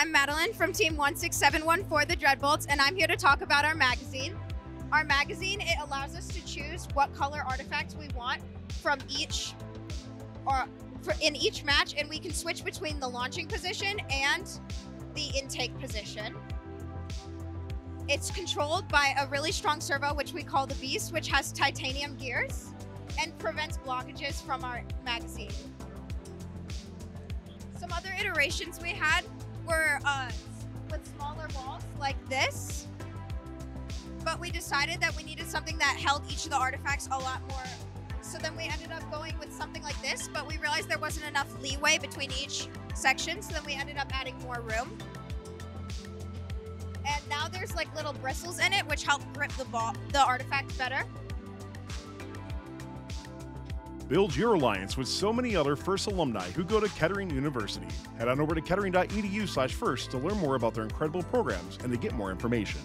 I'm Madeline from Team 16714, the Dreadbolts, and I'm here to talk about our magazine. Our magazine, it allows us to choose what color artifacts we want from in each match, and we can switch between the launching position and the intake position. It's controlled by a really strong servo, which we call the Beast, which has titanium gears and prevents blockages from our magazine. Some other iterations we had were with smaller walls like this, but we decided that we needed something that held each of the artifacts a lot more. So then we ended up going with something like this, but we realized there wasn't enough leeway between each section, so then we ended up adding more room. And now there's like little bristles in it, which help grip the artifact better. Build your alliance with so many other FIRST alumni who go to Kettering University. Head on over to kettering.edu/FIRST to learn more about their incredible programs and to get more information.